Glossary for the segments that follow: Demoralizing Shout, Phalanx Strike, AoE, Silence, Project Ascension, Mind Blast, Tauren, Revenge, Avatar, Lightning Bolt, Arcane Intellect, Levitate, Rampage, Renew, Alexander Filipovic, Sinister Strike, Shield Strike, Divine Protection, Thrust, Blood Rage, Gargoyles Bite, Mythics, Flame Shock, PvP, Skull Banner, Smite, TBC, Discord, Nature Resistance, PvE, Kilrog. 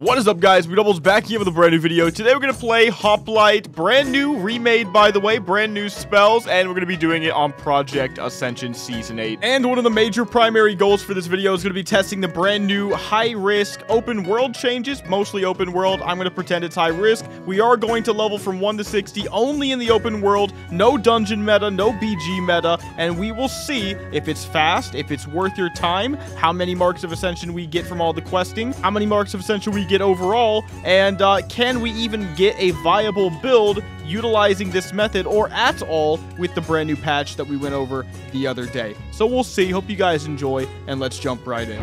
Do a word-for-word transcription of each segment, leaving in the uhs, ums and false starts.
What is up, guys? WeDouble's back here with a brand new video. Today we're going to play Hoplite, brand new, remade by the way, brand new spells, and we're going to be doing it on Project Ascension Season eight. And one of the major primary goals for this video is going to be testing the brand new high-risk open world changes, mostly open world. I'm going to pretend it's high-risk. We are going to level from one to sixty only in the open world, no dungeon meta, no B G meta, and we will see if it's fast, if it's worth your time, how many marks of Ascension we get from all the questing, how many marks of Ascension we get overall, and uh, can we even get a viable build utilizing this method or at all with the brand new patch that we went over the other day. So we'll see. Hope you guys enjoy, and let's jump right in.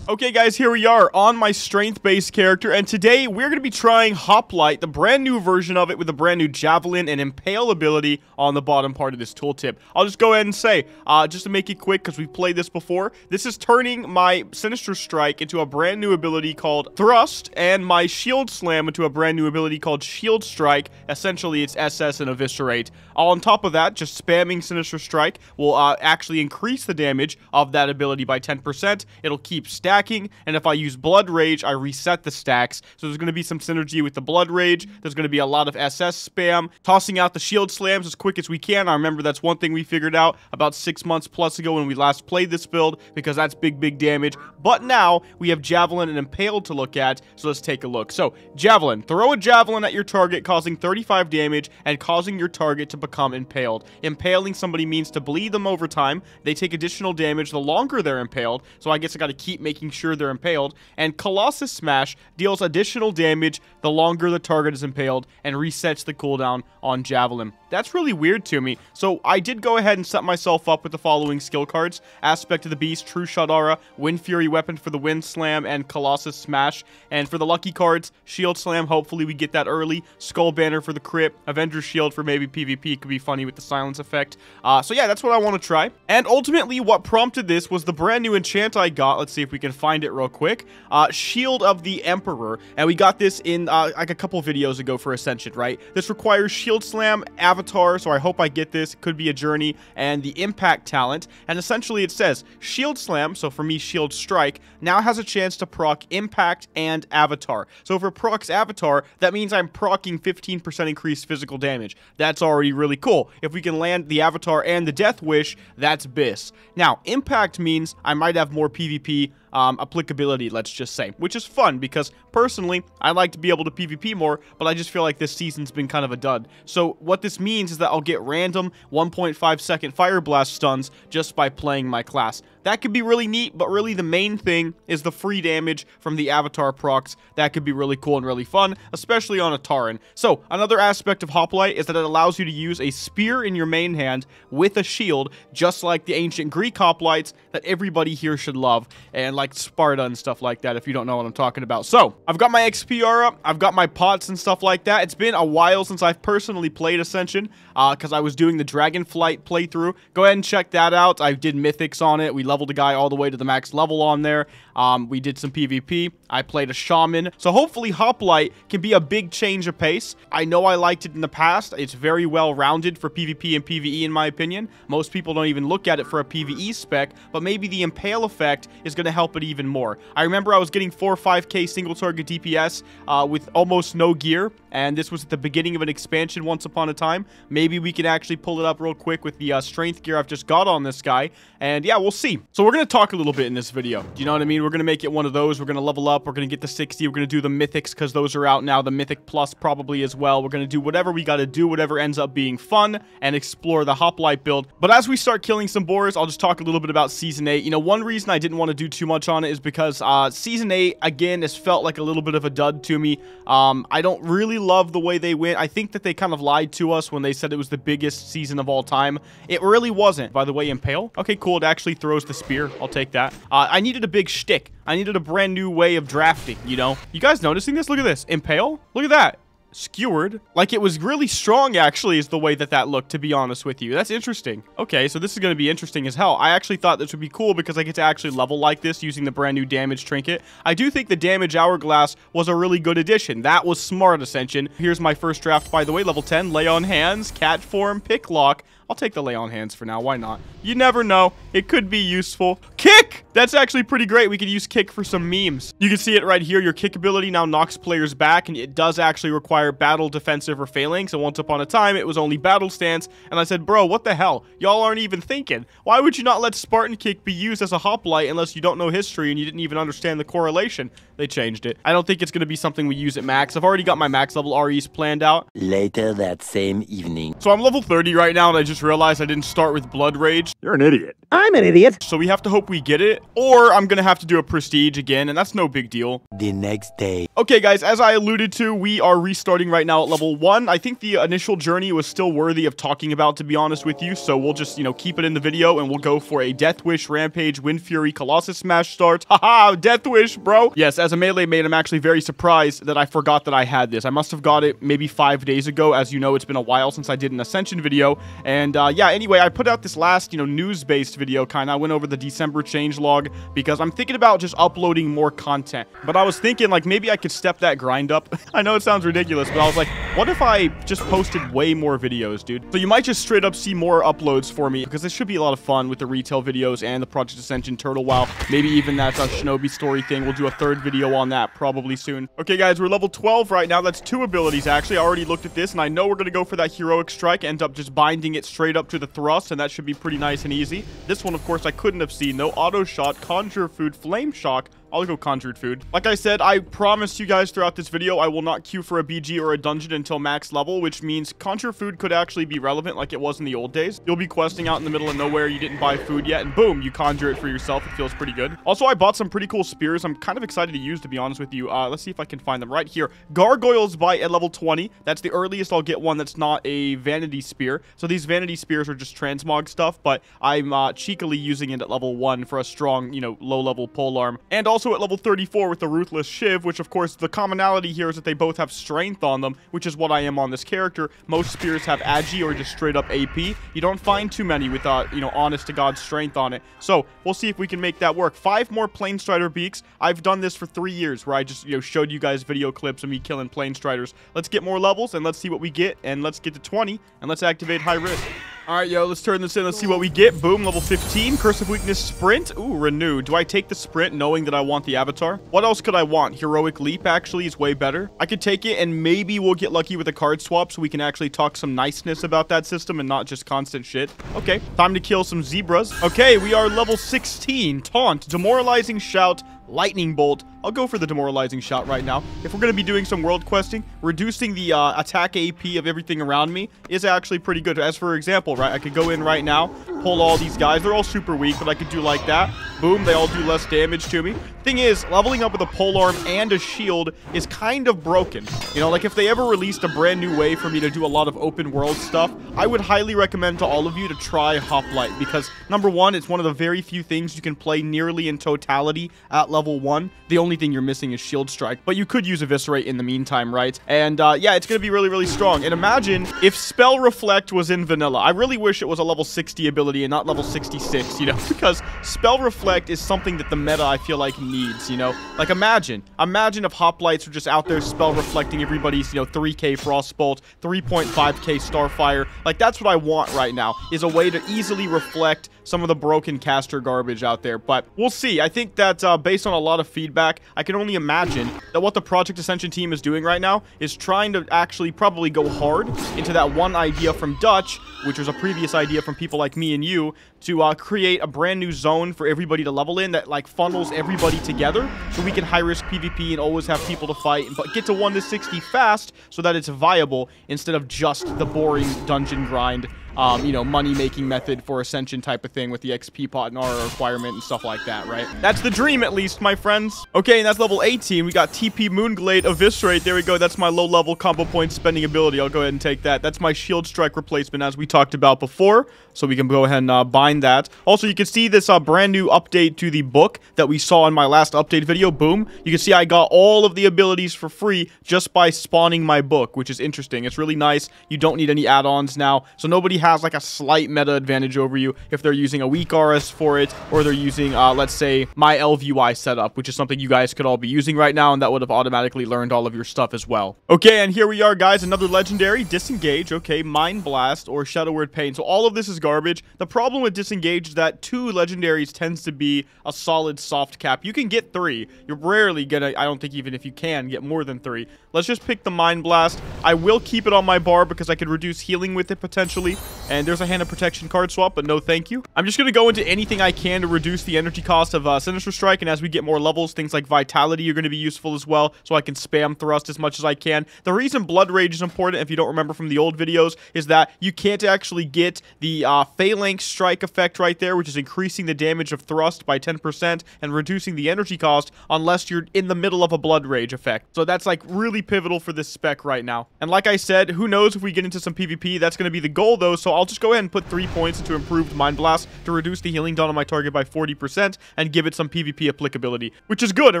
Okay, guys, here we are on my strength-based character, and today we're going to be trying Hoplite, the brand new version of it with a brand new Javelin and Impale ability on the bottom part of this tooltip. I'll just go ahead and say, uh, just to make it quick, because we've played this before, this is turning my Sinister Strike into a brand new ability called Thrust, and my Shield Slam into a brand new ability called Shield Strike. Essentially, it's S S and Eviscerate. All on top of that, just spamming Sinister Strike will uh, actually increase the damage of that ability by ten percent. It'll keep stacking. And if I use Blood Rage, I reset the stacks. So there's going to be some synergy with the Blood Rage. There's going to be a lot of S S spam. Tossing out the Shield Slams as quick as we can. I remember that's one thing we figured out about six months plus ago when we last played this build, because that's big, big damage. But now we have Javelin and Impale to look at, so let's take a look. So, Javelin. Throw a Javelin at your target, causing thirty-five damage and causing your target to become impaled. Impaling somebody means to bleed them over time. They take additional damage the longer they're impaled, so I guess I got to keep making sure they're impaled. And Colossus Smash deals additional damage the longer the target is impaled and resets the cooldown on Javelin. That's really weird to me. So I did go ahead and set myself up with the following skill cards: Aspect of the Beast, True Shot Aura, Wind Fury Weapon for the Wind Slam, and Colossus Smash. And for the lucky cards, Shield Slam, hopefully we get that early, Skull Banner for the crit, Avenger Shield for maybe PvP, it could be funny with the silence effect. Uh, so yeah, that's what I want to try. And ultimately what prompted this was the brand new enchant I got. Let's see if we can find it real quick. Uh, Shield of the Emperor, and we got this in uh, like a couple videos ago for Ascension, right? This requires Shield Slam, Avatar, so I hope I get this. Could be a journey, and the Impact talent, and essentially it says Shield Slam, so for me Shield Strike, now has a chance to proc Impact and Avatar. So if it procs Avatar, that means I'm procking fifteen percent increased physical damage. That's already really cool. If we can land the Avatar and the Death Wish, that's bis. Now, Impact means I might have more PvP Um, applicability, let's just say, which is fun because personally I like to be able to PvP more, but I just feel like this season's been kind of a dud. So what this means is that I'll get random one point five second fire blast stuns just by playing my class. That could be really neat, but really the main thing is the free damage from the Avatar procs. That could be really cool and really fun, especially on a Tauren. So another aspect of Hoplite is that it allows you to use a spear in your main hand with a shield, just like the ancient Greek Hoplites that everybody here should love, and like Sparta and stuff like that, if you don't know what I'm talking about. So I've got my X P aura, I've got my pots and stuff like that. It's been a while since I've personally played Ascension, uh, because I was doing the Dragonflight playthrough. Go ahead and check that out. I did mythics on it. We leveled a guy all the way to the max level on there. Um, we did some PvP. I played a shaman. So hopefully Hoplite can be a big change of pace. I know I liked it in the past. It's very well-rounded for PvP and PvE in my opinion. Most people don't even look at it for a PvE spec, but maybe the Impale effect is going to help it even more. I remember I was getting four or five K single target D P S uh, with almost no gear, and this was at the beginning of an expansion once upon a time. Maybe we can actually pull it up real quick with the uh, strength gear I've just got on this guy, and yeah, we'll see. So we're going to talk a little bit in this video. Do you know what I mean? We're going to make it one of those. We're going to level up. We're going to get the sixty. We're going to do the mythics because those are out now. The mythic plus probably as well. We're going to do whatever we got to do, whatever ends up being fun, and explore the Hoplite build. But as we start killing some boars, I'll just talk a little bit about Season eight. You know, one reason I didn't want to do too much on it is because uh, Season eight, again, has felt like a little bit of a dud to me. Um, I don't really love the way they went. I think that they kind of lied to us when they said it was the biggest season of all time. It really wasn't. By the way, Impale. Okay, cool. It actually throws the spear. I'll take that. Uh, I needed a big shtick. I needed a brand new way of drafting, you know? You guys noticing this? Look at this. Impale? Look at that. Skewered. Like, it was really strong, actually, is the way that that looked, to be honest with you. That's interesting. Okay, so this is going to be interesting as hell. I actually thought this would be cool because I get to actually level like this using the brand new damage trinket. I do think the damage hourglass was a really good addition. That was smart, Ascension. Here's my first draft, by the way. Level ten, lay on hands, cat form, pick lock. I'll take the Lay on Hands for now. Why not? You never know. It could be useful. Kick! That's actually pretty great. We could use Kick for some memes. You can see it right here. Your Kick ability now knocks players back, and it does actually require battle, defensive, or phalanx. And once upon a time, it was only battle stance. And I said, bro, what the hell? Y'all aren't even thinking. Why would you not let Spartan Kick be used as a Hoplite unless you don't know history and you didn't even understand the correlation? They changed it. I don't think it's going to be something we use at max. I've already got my max level R Es planned out. Later that same evening. So I'm level thirty right now, and I just realized I didn't start with Blood Rage. You're an idiot. I'm an idiot. So we have to hope we get it, or I'm gonna have to do a Prestige again, and that's no big deal. The next day. Okay, guys, as I alluded to, we are restarting right now at level one. I think the initial journey was still worthy of talking about, to be honest with you, so we'll just, you know, keep it in the video, and we'll go for a Death Wish, Rampage, Wind Fury, Colossus Smash start. Haha, Death Wish, bro. Yes, as a melee main, I'm actually very surprised that I forgot that I had this. I must have got it maybe five days ago. As you know, it's been a while since I did an Ascension video, and And uh, yeah, anyway, I put out this last, you know, news-based video, kind of. I went over the December changelog because I'm thinking about just uploading more content. But I was thinking, like, maybe I could step that grind up. I know it sounds ridiculous, but I was like, what if I just posted way more videos, dude? So you might just straight up see more uploads for me because this should be a lot of fun with the retail videos and the Project Ascension Turtle WoW. Maybe even that uh, Shinobi story thing. We'll do a third video on that probably soon. Okay, guys, we're level twelve right now. That's two abilities, actually. I already looked at this, and I know we're going to go for that Heroic Strike, end up just binding it straight up to the Thrust, and that should be pretty nice and easy. This one, of course, I couldn't have seen, though. Auto Shot, Conjure Food, Flame Shock. I'll go Conjured Food. Like I said, I promised you guys throughout this video I will not queue for a B G or a dungeon until max level, which means Conjure Food could actually be relevant like it was in the old days. You'll be questing out in the middle of nowhere, you didn't buy food yet, and boom, you conjure it for yourself. It feels pretty good. Also, I bought some pretty cool spears I'm kind of excited to use, to be honest with you. Uh, let's see if I can find them right here. Gargoyles Bite at level twenty. That's the earliest I'll get one that's not a Vanity Spear. So these Vanity Spears are just transmog stuff, but I'm uh, cheekily using it at level one for a strong, you know, low-level polearm. And also, Also at level thirty-four with the Ruthless Shiv, which of course the commonality here is that they both have strength on them, which is what I am on this character. Most spears have agi or just straight up A P. You don't find too many with uh, you know, honest to God strength on it. So we'll see if we can make that work. Five more Plane Strider beaks. I've done this for three years where I just, you know, showed you guys video clips of me killing Plane Striders. Let's get more levels and let's see what we get, and let's get to twenty and let's activate High Risk. All right, yo, let's turn this in. Let's see what we get. Boom, level fifteen. Curse of Weakness, Sprint. Ooh, Renew. Do I take the Sprint knowing that I want the Avatar? What else could I want? Heroic Leap, actually, is way better. I could take it, and maybe we'll get lucky with a card swap so we can actually talk some niceness about that system and not just constant shit. Okay, time to kill some zebras. Okay, we are level sixteen. Taunt, Demoralizing Shout, Lightning Bolt. I'll go for the Demoralizing Shot right now. If we're going to be doing some world questing, reducing the uh, attack A P of everything around me is actually pretty good. As for example, right, I could go in right now, pull all these guys. They're all super weak, but I could do like that. Boom, they all do less damage to me. Thing is, leveling up with a polearm and a shield is kind of broken. You know, like if they ever released a brand new way for me to do a lot of open world stuff, I would highly recommend to all of you to try Hoplite because, number one, it's one of the very few things you can play nearly in totality at level one. The only thing you're missing is Shield Strike, but you could use Eviscerate in the meantime, right? And uh, yeah, it's going to be really, really strong. And imagine if Spell Reflect was in vanilla. I really wish it was a level sixty ability and not level sixty-six, you know, because Spell Reflect is something that the meta, I feel like, needs, you know? Like, imagine. Imagine if Hoplites were just out there Spell Reflecting everybody's, you know, three K Frostbolt, three point five K Starfire. Like, that's what I want right now, is a way to easily reflect some of the broken caster garbage out there. But we'll see. I think that uh, based on a lot of feedback, I can only imagine that what the Project Ascension team is doing right now is trying to actually probably go hard into that one idea from Dutch, which was a previous idea from people like me and you, to uh, create a brand new zone for everybody to level in that, like, funnels everybody together so we can high-risk PvP and always have people to fight, and but get to one to sixty fast so that it's viable instead of just the boring dungeon grind. Um, you know, money-making method for Ascension type of thing with the X P pot and aura requirement and stuff like that, right? That's the dream, at least, my friends. Okay, and that's level eighteen. We got T P Moonglade, Eviscerate. There we go. That's my low-level combo point spending ability. I'll go ahead and take that. That's my Shield Strike replacement, as we talked about before, so we can go ahead and uh, bind that. Also, you can see this uh, brand new update to the book that we saw in my last update video. Boom. You can see I got all of the abilities for free just by spawning my book, which is interesting. It's really nice. You don't need any add-ons now, so nobody has has like a slight meta advantage over you if they're using a weak R S for it, or they're using, uh, let's say, my L V Y setup, which is something you guys could all be using right now, and that would have automatically learned all of your stuff as well. Okay, and here we are, guys. Another legendary, Disengage. Okay, Mind Blast or Shadow Word Pain. So all of this is garbage. The problem with Disengage is that two legendaries tends to be a solid soft cap. You can get three. You're rarely gonna, I don't think even if you can, get more than three. Let's just pick the Mind Blast. I will keep it on my bar because I could reduce healing with it potentially. And there's a hand of protection card swap, but no thank you. I'm just going to go into anything I can to reduce the energy cost of uh, Sinister Strike. And as we get more levels, things like Vitality are going to be useful as well. So I can spam Thrust as much as I can. The reason Blood Rage is important, if you don't remember from the old videos, is that you can't actually get the uh, Phalanx Strike effect right there, which is increasing the damage of Thrust by ten percent and reducing the energy cost unless you're in the middle of a Blood Rage effect. So that's like really pivotal for this spec right now. And like I said, who knows if we get into some PvP. That's going to be the goal though, so I'll just go ahead and put three points into Improved Mind Blast to reduce the healing done on my target by forty percent and give it some PvP applicability, which is good. It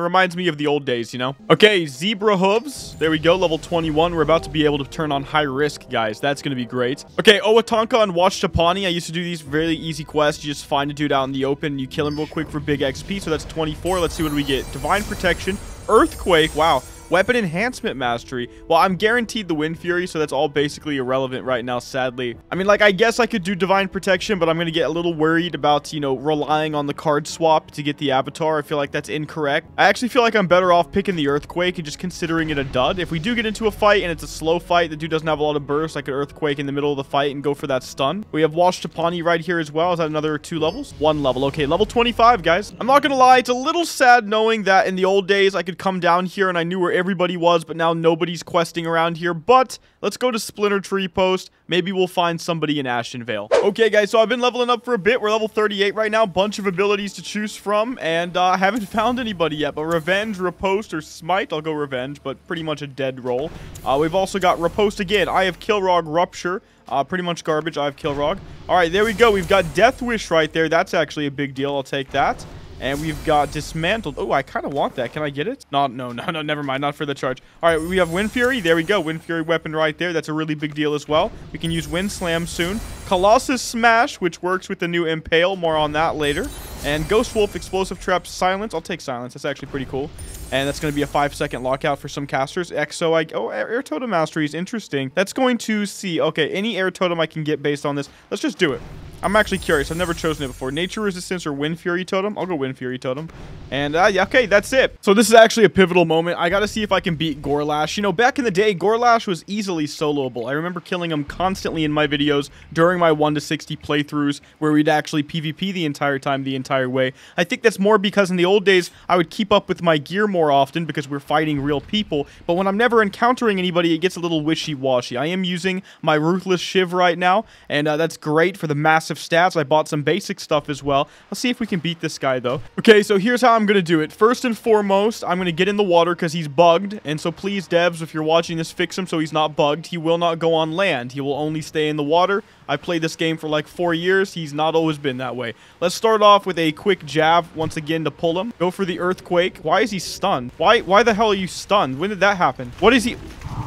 reminds me of the old days, you know? Okay, Zebra Hooves. There we go, level twenty-one. We're about to be able to turn on High Risk, guys. That's going to be great. Okay, Owatonka and Watch Tapani. I used to do these really easy quests. You just find a dude out in the open, you kill him real quick for big X P, so that's twenty-four. Let's see what we get. Divine Protection, Earthquake. Wow. Weapon Enhancement Mastery. Well, I'm guaranteed the Wind Fury, so that's all basically irrelevant right now, sadly. I mean, like, I guess I could do Divine Protection, but I'm going to get a little worried about, you know, relying on the card swap to get the Avatar. I feel like that's incorrect. I actually feel like I'm better off picking the Earthquake and just considering it a dud. If we do get into a fight and it's a slow fight, the dude doesn't have a lot of burst, I could Earthquake in the middle of the fight and go for that stun. We have Wash Tapani right here as well. Is that another two levels? One level. Okay, level twenty-five, guys. I'm not going to lie. It's a little sad knowing that in the old days, I could come down here and I knew where everybody was, but now nobody's questing around here. But let's go to Splinter Tree Post. Maybe we'll find somebody in Ashen Vale. Okay, guys, so I've been leveling up for a bit. We're level thirty-eight right now. Bunch of abilities to choose from, and I uh, haven't found anybody yet, but Revenge, Riposte, or Smite. I'll go Revenge, but pretty much a dead roll. Uh, we've also got Riposte again. I have Kilrog, Rupture. Uh, pretty much garbage. I have Kilrog. All right, there we go. We've got Death Wish right there. That's actually a big deal. I'll take that. And we've got Dismantled. Oh, I kind of want that. Can I get it? No, no, no, no. Never mind. Not for the charge. All right, we have Wind Fury. There we go. Wind Fury Weapon right there. That's a really big deal as well. We can use Wind Slam soon. Colossus Smash, which works with the new Impale. More on that later. And Ghost Wolf, Explosive Trap, Silence. I'll take Silence. That's actually pretty cool. And that's going to be a five-second lockout for some casters. Exo, I... Oh, Air Totem Mastery is interesting. That's going to see... Okay, any Air Totem I can get based on this. Let's just do it. I'm actually curious. I've never chosen it before. Nature Resistance or Wind Fury Totem. I'll go Wind Fury Totem. And, uh, yeah, okay, that's it. So this is actually a pivotal moment. I got to see if I can beat Gorlash. You know, back in the day, Gorlash was easily soloable. I remember killing him constantly in my videos during my one to sixty playthroughs where we'd actually PvP the entire time, the entire way. I think that's more because in the old days, I would keep up with my gear more often because we're fighting real people. But when I'm never encountering anybody, it gets a little wishy-washy. I am using my Ruthless Shiv right now, and uh, that's great for the massive of stats. I bought some basic stuff as well. Let's see if we can beat this guy though. Okay, so here's how I'm gonna do it. First and foremost, I'm gonna get in the water because he's bugged, and so please, devs, if you're watching this, fix him so he's not bugged. He will not go on land. He will only stay in the water. I played this game for like four years. He's not always been that way. Let's start off with a quick jab once again to pull him. Go for the Earthquake. Why is he stunned? Why why the hell are you stunned? When did that happen? What is he?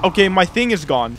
Okay, my thing is gone.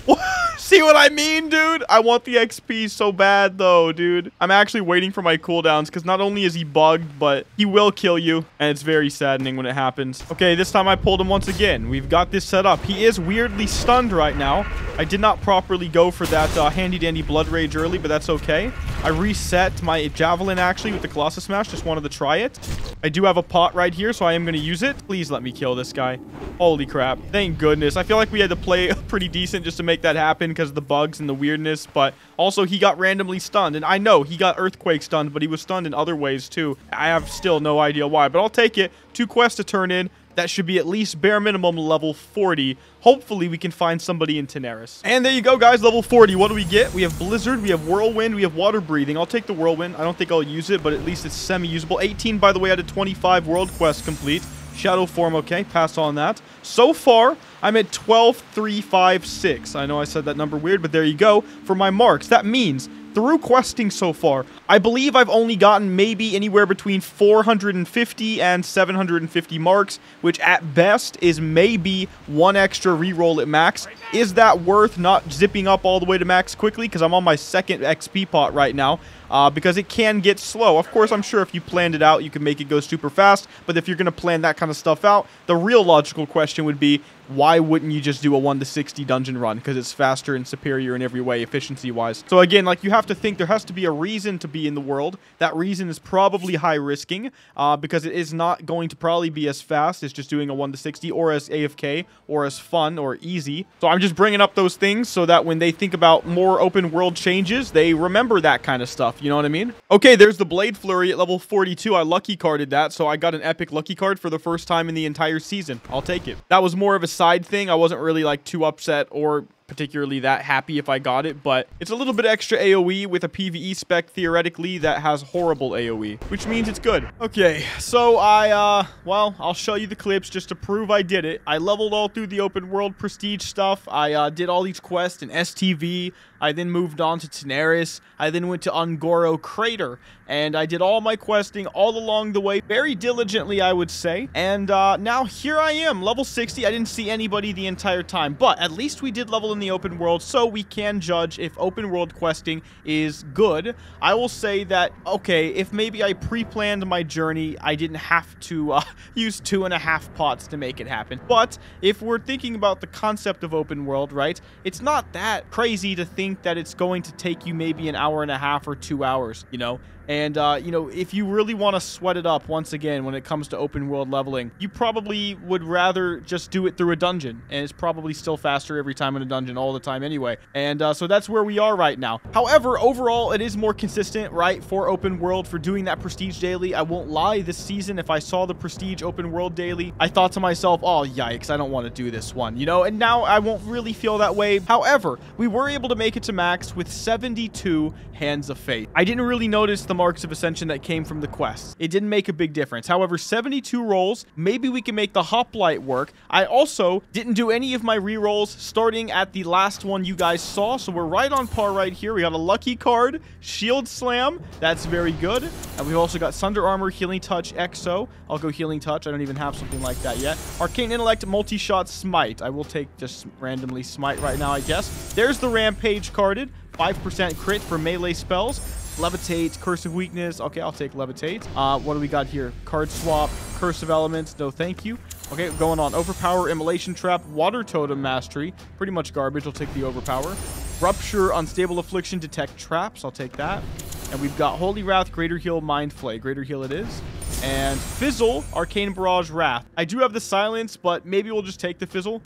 See what I mean, dude? I want the X P so bad, though, dude. I'm actually waiting for my cooldowns because not only is he bugged, but he will kill you. And it's very saddening when it happens. Okay, this time I pulled him once again. We've got this set up. He is weirdly stunned right now. I did not properly go for that uh, handy-dandy Blood Rage early, but that's okay. I reset my Javelin, actually, with the Colossus Smash. Just wanted to try it. I do have a pot right here, so I am going to use it. Please let me kill this guy. Holy crap. Thank goodness. I feel like we had to play pretty decent just to make that happen, because of the bugs and the weirdness, but also he got randomly stunned, and I know he got Earthquake stunned, but he was stunned in other ways too. I have still no idea why, but I'll take it. Two quests to turn in. That should be at least bare minimum level forty. Hopefully, we can find somebody in Teneris. And there you go, guys. Level forty. What do we get? We have Blizzard. We have Whirlwind. We have Water Breathing. I'll take the Whirlwind. I don't think I'll use it, but at least it's semi-usable. eighteen, by the way, out of twenty-five world quests complete. Shadow Form, okay. Pass on that. So far, I'm at twelve, three, five, six. I know I said that number weird, but there you go for my marks. That means through questing so far, I believe I've only gotten maybe anywhere between four hundred fifty and seven hundred fifty marks, which at best is maybe one extra reroll at max. Is that worth not zipping up all the way to max quickly? Because I'm on my second X P pot right now, uh, because it can get slow. Of course, I'm sure if you planned it out, you can make it go super fast, but if you're going to plan that kind of stuff out, the real logical question would be, why wouldn't you just do a one to sixty dungeon run? Because it's faster and superior in every way, efficiency-wise. So again, like, you have to think there has to be a reason to be in the world. That reason is probably high-risking, uh, because it is not going to probably be as fast as just doing a one to sixty, or as A F K, or as fun, or easy. So I'm just bringing up those things so that when they think about more open-world changes, they remember that kind of stuff, you know what I mean? Okay, there's the Blade Flurry at level forty-two. I lucky carded that, so I got an epic lucky card for the first time in the entire season. I'll take it. That was more of a side thing. I wasn't really like too upset or particularly that happy if I got it, but it's a little bit extra AoE with a PvE spec theoretically that has horrible AoE, which means it's good. Okay, so I, uh, well, I'll show you the clips just to prove I did it. I leveled all through the open world prestige stuff. I uh, did all these quests in S T V. I then moved on to Teneris. I then went to Ungoro Crater, and I did all my questing all along the way, very diligently, I would say. And uh, now here I am, level sixty. I didn't see anybody the entire time, but at least we did level in the open world, so we can judge if open world questing is good. I will say that, okay, if maybe I pre-planned my journey, I didn't have to uh, use two and a half pots to make it happen. But if we're thinking about the concept of open world, right, it's not that crazy to think that it's going to take you maybe an hour and a half or two hours, you know? And, uh, you know, if you really want to sweat it up, once again, when it comes to open world leveling, you probably would rather just do it through a dungeon. And it's probably still faster every time in a dungeon, all the time anyway. And uh, so that's where we are right now. However, overall, it is more consistent, right, for open world, for doing that prestige daily. I won't lie, this season, if I saw the prestige open world daily, I thought to myself, oh, yikes, I don't want to do this one, you know? And now I won't really feel that way. However, we were able to make it to max with seventy-two Hands of Fate. I didn't really notice the marks of ascension that came from the quests. It didn't make a big difference. However, seventy-two rolls, maybe we can make the Hoplite work. I also didn't do any of my re-rolls starting at the last one you guys saw, so we're right on par right here. We got a lucky card, Shield Slam, that's very good, and we've also got Sunder Armor, Healing Touch, Exo. I'll go Healing Touch, I don't even have something like that yet. Arcane Intellect, Multi-Shot, Smite. I will take just randomly Smite right now, I guess. There's the Rampage carded, five percent crit for melee spells. Levitate, Curse of Weakness. Okay, I'll take Levitate. Uh, what do we got here? Card swap, Curse of Elements. No, thank you. Okay, going on. Overpower, Immolation Trap, Water Totem Mastery. Pretty much garbage. I'll take the Overpower. Rupture, Unstable Affliction, Detect Traps. I'll take that. And we've got Holy Wrath, Greater Heal, Mind Flay. Greater Heal it is. And Fizzle, Arcane Barrage, Wrath. I do have the Silence, but maybe we'll just take the Fizzle.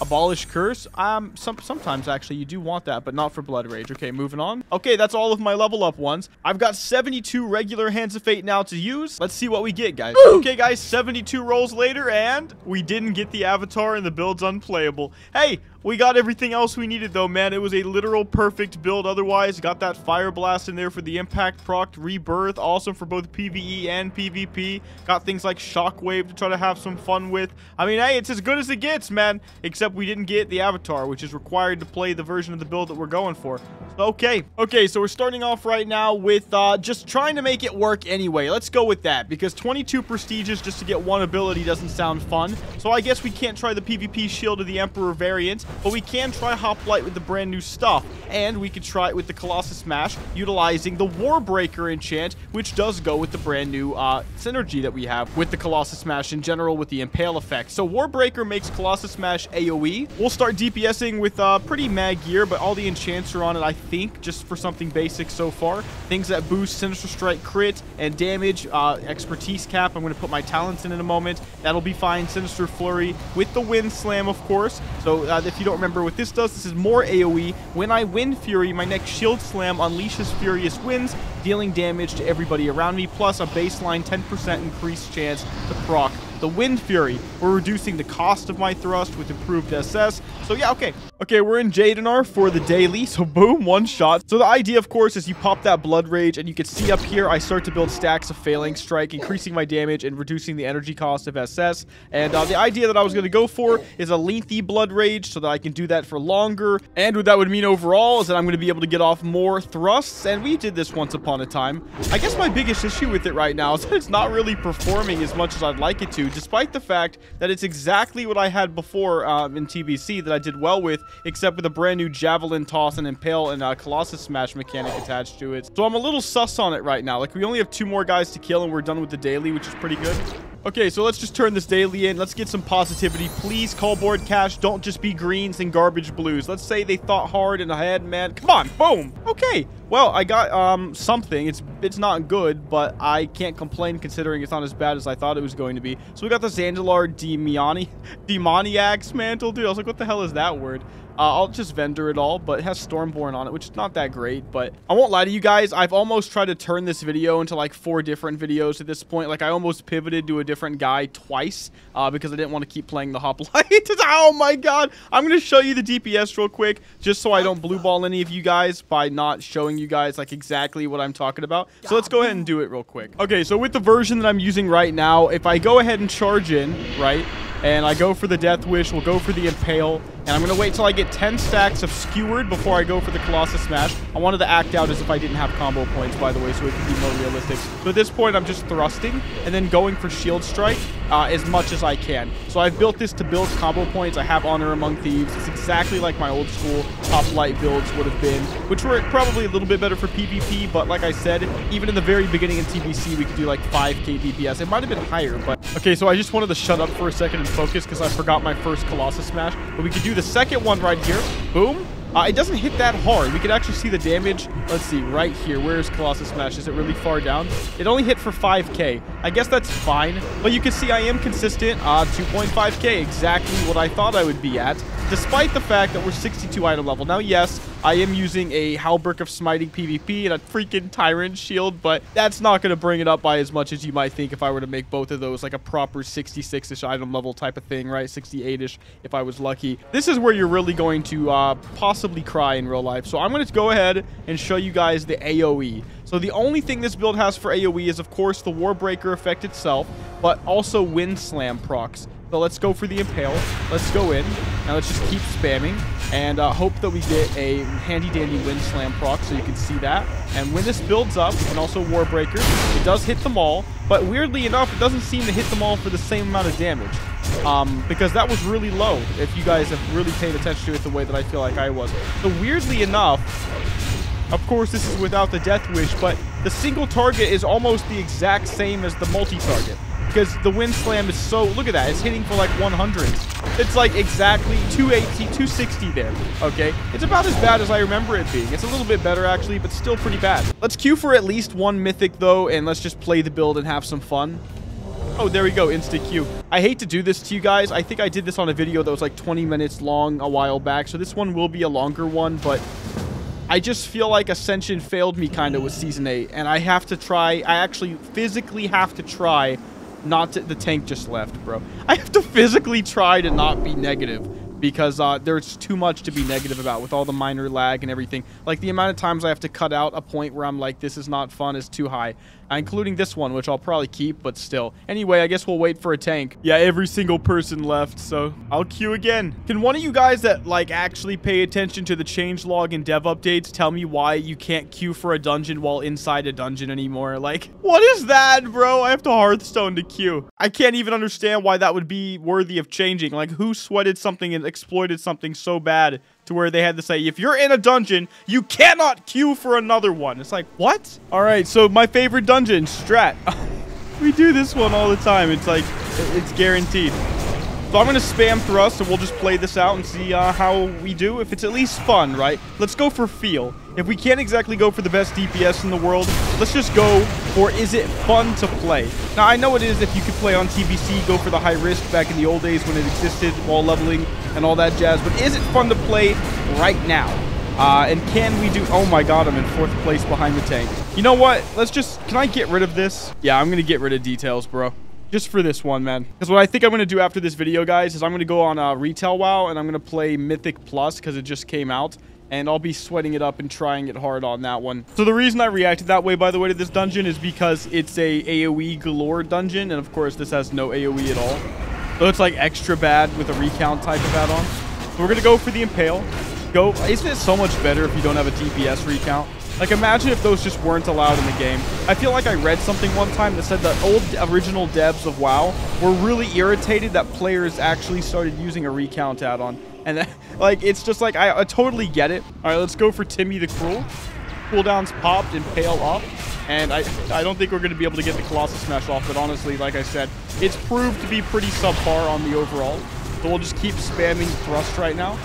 Abolish Curse. Um, some, sometimes, actually, you do want that, but not for Blood Rage. Okay, moving on. Okay, that's all of my level up ones. I've got seventy-two regular Hands of Fate now to use. Let's see what we get, guys. Ooh. Okay, guys, seventy-two rolls later, and we didn't get the Avatar, and the build's unplayable. Hey! We got everything else we needed, though, man. It was a literal perfect build otherwise. Got that Fire Blast in there for the Impact, Proct, Rebirth. Awesome for both PvE and PvP. Got things like Shockwave to try to have some fun with. I mean, hey, it's as good as it gets, man. Except we didn't get the Avatar, which is required to play the version of the build that we're going for. Okay. Okay, so we're starting off right now with uh, just trying to make it work anyway. Let's go with that, because twenty-two prestiges just to get one ability doesn't sound fun. So I guess we can't try the PvP Shield of the Emperor variant. But we can try Hoplite with the brand new stuff, and we could try it with the Colossus Smash, utilizing the Warbreaker enchant, which does go with the brand new uh, synergy that we have with the Colossus Smash in general with the Impale effect. So Warbreaker makes Colossus Smash AoE. We'll start DPSing with uh, pretty mag gear, but all the enchants are on it, I think, just for something basic so far. Things that boost Sinister Strike crit and damage, uh, expertise cap. I'm going to put my talents in in a moment. That'll be fine. Sinister Flurry with the Wind Slam, of course. So uh, if you don't remember what this does, this is more AoE. When I Wind Fury, my next Shield Slam unleashes Furious Winds, dealing damage to everybody around me, plus a baseline ten percent increased chance to proc the Wind Fury. We're reducing the cost of my thrust with improved S S. So yeah, okay. Okay, we're in Jadenar for the daily, so boom, one shot. So the idea, of course, is you pop that Blood Rage, and you can see up here, I start to build stacks of Phalanx Strike, increasing my damage and reducing the energy cost of S S. And uh, the idea that I was going to go for is a lengthy Blood Rage, so that I can do that for longer. And what that would mean overall is that I'm going to be able to get off more thrusts, and we did this once upon a time. I guess my biggest issue with it right now is that it's not really performing as much as I'd like it to, despite the fact that it's exactly what I had before um, in T B C that I did well with, except with a brand new Javelin, Toss, and Impale and uh, Colossus Smash mechanic attached to it. So I'm a little sus on it right now. Like, we only have two more guys to kill and we're done with the daily, which is pretty good. Okay, so let's just turn this daily in. Let's get some positivity. Please, call board cash. Don't just be greens and garbage blues. Let's say they thought hard and I had, man. Come on, boom. Okay, well, I got um something. It's it's not good, but I can't complain considering it's not as bad as I thought it was going to be. So we got the Zandalar Demiani, Demoniac's Mantle. Dude, I was like, what the hell is that word? Uh, I'll just vendor it all, but it has Stormborn on it, which is not that great, but I won't lie to you guys. I've almost tried to turn this video into like four different videos at this point. Like, I almost pivoted to a different guy twice uh, because I didn't want to keep playing the Hoplite. Oh my God. I'm going to show you the D P S real quick just so I don't blue ball any of you guys by not showing you guys like exactly what I'm talking about. So let's go ahead and do it real quick. Okay, so with the version that I'm using right now, if I go ahead and charge in, right? And I go for the Death Wish, we'll go for the Impale, and I'm going to wait till I get ten stacks of Skewered before I go for the Colossus Smash. I wanted to act out as if I didn't have combo points, by the way, so it could be more realistic. So at this point, I'm just thrusting and then going for Shield Strike uh, as much as I can. So I've built this to build combo points. I have Honor Among Thieves. It's exactly like my old school Hoplite builds would have been, which were probably a little bit better for PvP, but like I said, even in the very beginning in T B C, we could do like five K D P S. It might have been higher, but... Okay, so I just wanted to shut up for a second and focus because I forgot my first Colossus Smash, but we could do the second one right here. Boom. Uh, it doesn't hit that hard. We could actually see the damage. Let's see, right here. Where is Colossus Smash? Is it really far down? It only hit for five K. I guess that's fine. But you can see I am consistent. Uh, two point five K, exactly what I thought I would be at, despite the fact that we're sixty-two item level. Now, yes, I am using a Halberk of Smiting PvP and a freaking Tyrant Shield, but that's not going to bring it up by as much as you might think if I were to make both of those like a proper sixty-six-ish item level type of thing, right? sixty-eight-ish if I was lucky. This is where you're really going to uh, possibly cry in real life. So I'm going to go ahead and show you guys the AoE. So the only thing this build has for AoE is, of course, the Warbreaker effect itself, but also Wind Slam procs. So let's go for the Impale. Let's go in. Now let's just keep spamming and uh, hope that we get a handy-dandy Wind Slam proc so you can see that. And when this builds up, and also Warbreaker, it does hit them all, but weirdly enough, it doesn't seem to hit them all for the same amount of damage. Um, because that was really low, if you guys have really paid attention to it the way that I feel like I was. So weirdly enough, of course this is without the Death Wish, but the single target is almost the exact same as the multi-target. Because the Wind Slam is so... Look at that. It's hitting for like one hundred. It's like exactly two eighty, two sixty there. Okay? It's about as bad as I remember it being. It's a little bit better, actually, but still pretty bad. Let's queue for at least one mythic, though, and let's just play the build and have some fun. Oh, there we go. Insta queue. I hate to do this to you guys. I think I did this on a video that was like twenty minutes long a while back, so this one will be a longer one, but... I just feel like Ascension failed me kind of with Season eight, and I have to try... I actually physically have to try... Not to, the tank just left, bro. I have to physically try to not be negative because uh, there's too much to be negative about with all the minor lag and everything. Like, the amount of times I have to cut out a point where I'm like, this is not fun is too high. Including this one, which I'll probably keep, but still. Anyway, I guess we'll wait for a tank. Yeah, every single person left, so I'll queue again. Can one of you guys that, like, actually pay attention to the changelog and dev updates tell me why you can't queue for a dungeon while inside a dungeon anymore? Like, what is that, bro? I have to Hearthstone to queue. I can't even understand why that would be worthy of changing. Like, who sweated something and exploited something so bad to where they had to say, if you're in a dungeon, you cannot queue for another one. It's like, what? All right, so my favorite dungeon, Strat. We do this one all the time. It's like, it's guaranteed. So I'm going to spam Thrust, and we'll just play this out and see uh, how we do. If it's at least fun, right? Let's go for feel. If we can't exactly go for the best D P S in the world, let's just go for is it fun to play? Now, I know it is if you could play on T B C, go for the high risk back in the old days when it existed, wall leveling and all that jazz, but is it fun to play right now? Uh, and can we do... Oh my god, I'm in fourth place behind the tank. You know what? Let's just... Can I get rid of this? Yeah, I'm going to get rid of details, bro. Just for this one, man. Because what I think I'm going to do after this video, guys, is I'm going to go on uh, Retail WoW, and I'm going to play Mythic Plus, because it just came out. And I'll be sweating it up and trying it hard on that one. So the reason I reacted that way, by the way, to this dungeon is because it's a AoE galore dungeon. And, of course, this has no AoE at all. So it's, like, extra bad with a recount type of add-on. So we're going to go for the Impale. Go. Isn't it so much better if you don't have a D P S recount? Like, imagine if those just weren't allowed in the game. I feel like I read something one time that said that old original devs of WoW were really irritated that players actually started using a recount add-on. And, that, like, it's just like, I, I totally get it. All right, let's go for Timmy the Cruel. Cooldown's popped and Impale up. And I, I don't think we're going to be able to get the Colossus Smash off. But honestly, like I said, it's proved to be pretty subpar on the overall. So we'll just keep spamming Thrust right now.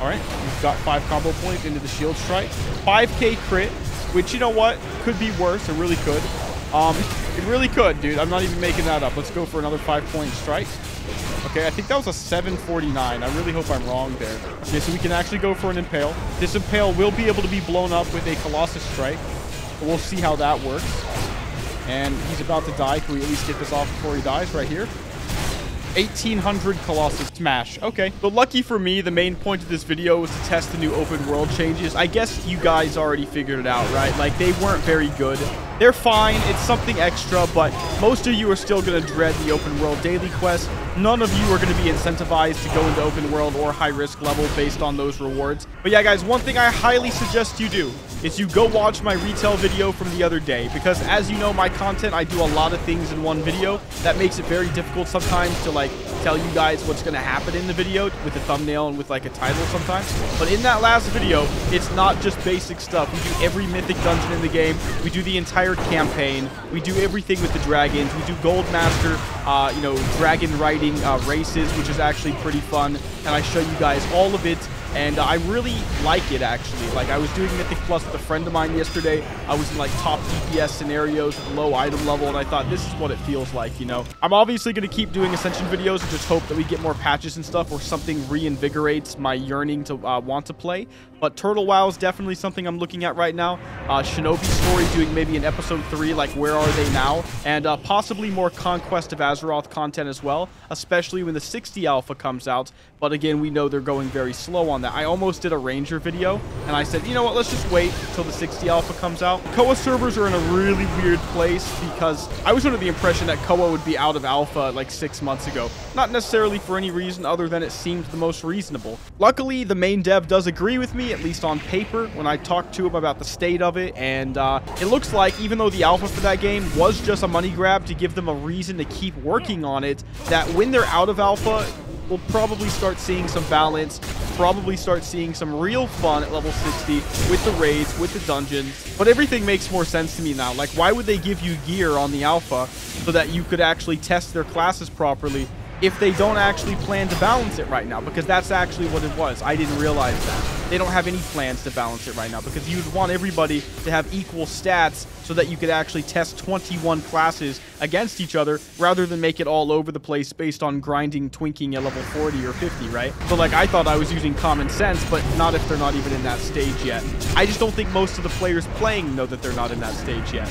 All right, we've got five combo points into the Shield Strike. five K crit, which, you know what? Could be worse. It really could. Um, it really could, dude. I'm not even making that up. Let's go for another five-point strike. Okay, I think that was a seven forty-nine. I really hope I'm wrong there. Okay, so we can actually go for an Impale. This Impale will be able to be blown up with a Colossus Strike. We'll see how that works. And he's about to die. Can we at least get this off before he dies right here? eighteen hundred Colossus Smash. Okay. But lucky for me, the main point of this video was to test the new open world changes. I guess you guys already figured it out, right? Like, they weren't very good. They're fine. It's something extra, but most of you are still going to dread the open world daily quest. None of you are going to be incentivized to go into open world or high risk level based on those rewards. But yeah, guys, one thing I highly suggest you do is you go watch my retail video from the other day, because as you know, my content, I do a lot of things in one video. That makes it very difficult sometimes to, like, tell you guys what's going to happen in the video with a thumbnail and with, like, a title sometimes. But in that last video, it's not just basic stuff. We do every mythic dungeon in the game. We do the entire campaign. We do everything with the dragons. We do Gold Master, uh, you know, dragon riding uh, races, which is actually pretty fun. And I show you guys all of it. And uh, I really like it, actually. Like, I was doing Mythic Plus with a friend of mine yesterday. I was in, like, top D P S scenarios with low item level, and I thought, this is what it feels like, you know? I'm obviously going to keep doing Ascension videos and just hope that we get more patches and stuff or something reinvigorates my yearning to uh, want to play. But Turtle WoW is definitely something I'm looking at right now. Uh, Shinobi Story doing maybe an Episode three, like, where are they now? And uh, possibly more Conquest of Azeroth content as well, especially when the sixty Alpha comes out. But again, we know they're going very slow on that. I almost did a Ranger video, and I said, you know what, let's just wait till the sixty Alpha comes out. Koa servers are in a really weird place, because I was under the impression that Koa would be out of Alpha like six months ago. Not necessarily for any reason other than it seemed the most reasonable. Luckily, the main dev does agree with me, at least on paper, when I talked to him about the state of it, and uh, it looks like, even though the Alpha for that game was just a money grab to give them a reason to keep working on it, that when they're out of Alpha, we'll probably start seeing some balance, probably start seeing some real fun at level sixty with the raids, with the dungeons. But everything makes more sense to me now. Like, why would they give you gear on the Alpha so that you could actually test their classes properly if they don't actually plan to balance it right now? Because that's actually what it was. I didn't realize that. They don't have any plans to balance it right now, because you'd want everybody to have equal stats so that you could actually test twenty-one classes against each other rather than make it all over the place based on grinding, twinking at level forty or fifty, right? So, like, I thought I was using common sense, but not if they're not even in that stage yet. I just don't think most of the players playing know that they're not in that stage yet.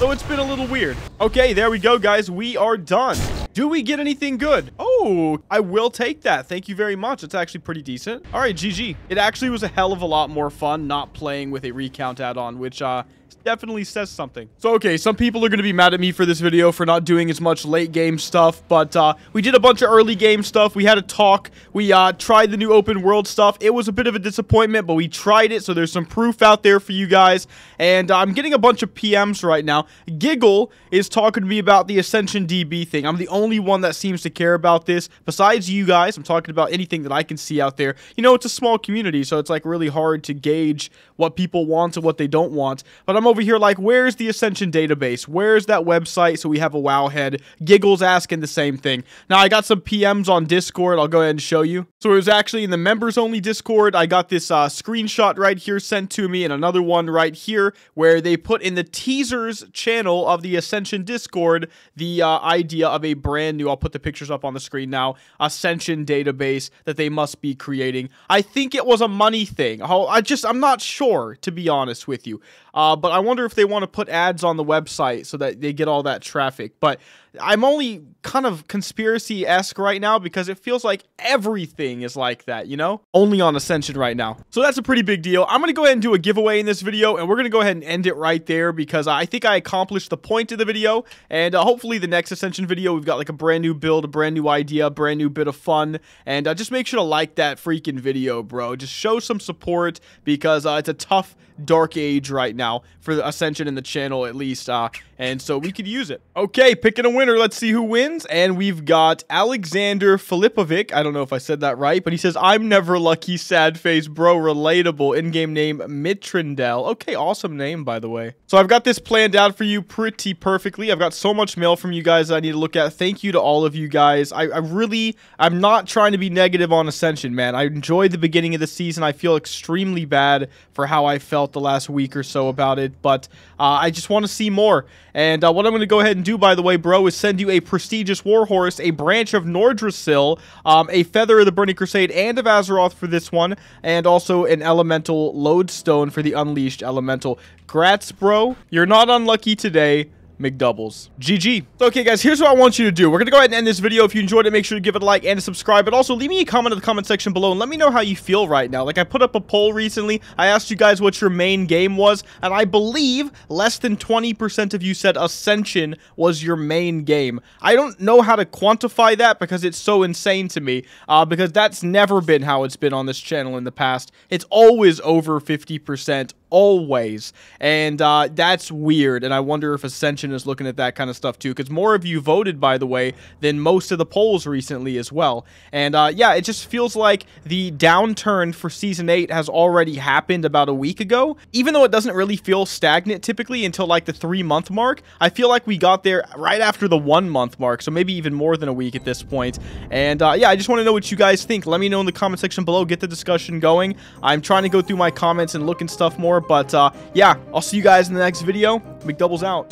So it's been a little weird. Okay, there we go, guys. We are done. Do we get anything good? Oh, I will take that. Thank you very much. It's actually pretty decent. All right, G G. It actually was a hell of a lot more fun not playing with a recount add-on, which uh definitely says something. So, okay, some people are going to be mad at me for this video for not doing as much late game stuff, but uh, we did a bunch of early game stuff. We had a talk. We uh, tried the new open world stuff. It was a bit of a disappointment, but we tried it, so there's some proof out there for you guys. And uh, I'm getting a bunch of P Ms right now. Giggle is talking to me about the Ascension D B thing. I'm the only one that seems to care about this. Besides you guys, I'm talking about anything that I can see out there. You know, it's a small community, so it's, like, really hard to gauge what people want and what they don't want. But I'm I'm over here like, where's the Ascension database? Where's that website? So we have a WoW head. Giggles asking the same thing. Now, I got some P Ms on Discord. I'll go ahead and show you. So it was actually in the members-only Discord. I got this uh, screenshot right here sent to me and another one right here where they put in the teasers channel of the Ascension Discord the uh, idea of a brand new, I'll put the pictures up on the screen now, Ascension database that they must be creating. I think it was a money thing. I just, I'm not sure, to be honest with you. Uh, but I wonder if they want to put ads on the website so that they get all that traffic. But I'm only kind of conspiracy-esque right now because it feels like everything is like that, you know? Only on Ascension right now. So that's a pretty big deal. I'm going to go ahead and do a giveaway in this video, and we're going to go ahead and end it right there because I think I accomplished the point of the video. And uh, hopefully the next Ascension video, we've got like a brand new build, a brand new idea, a brand new bit of fun. And uh, just make sure to like that freaking video, bro. Just show some support because uh, it's a tough, dark age right now for the Ascension and the channel at least. Uh, and so we could use it. Okay, picking a winner. Let's see who wins. And we've got Alexander Filipovic. I don't know if I said that right, but he says, I'm never lucky, sad face, bro, relatable. In-game name, Mitrindel. Okay, awesome name, by the way. So I've got this planned out for you pretty perfectly. I've got so much mail from you guys that I need to look at. Thank you to all of you guys. I, I really, I'm not trying to be negative on Ascension, man. I enjoyed the beginning of the season. I feel extremely bad for how I felt the last week or so about it, but uh, I just want to see more. And uh, what I'm going to go ahead and do, by the way, bro, is send you a prestigious warhorse, a branch of Nordrassil, um, a feather of the Burning Crusade and of Azeroth for this one, and also an elemental lodestone for the Unleashed Elemental. Grats, bro. You're not unlucky today. McDoubles. G G. Okay, guys, here's what I want you to do. We're going to go ahead and end this video. If you enjoyed it, make sure to give it a like and a subscribe, but also leave me a comment in the comment section below and let me know how you feel right now. Like, I put up a poll recently. I asked you guys what your main game was, and I believe less than twenty percent of you said Ascension was your main game. I don't know how to quantify that because it's so insane to me, uh, because that's never been how it's been on this channel in the past. It's always over fifty percent. Always. And uh, that's weird, and I wonder if Ascension is looking at that kind of stuff too, because more of you voted, by the way, than most of the polls recently as well. And uh, yeah, it just feels like the downturn for Season eight has already happened about a week ago. Even though it doesn't really feel stagnant typically until like the three month mark, I feel like we got there right after the one month mark, so maybe even more than a week at this point. And uh, yeah, I just want to know what you guys think. Let me know in the comment section below. Get the discussion going. I'm trying to go through my comments and look and stuff more. But uh, yeah, I'll see you guys in the next video. McDoubles out.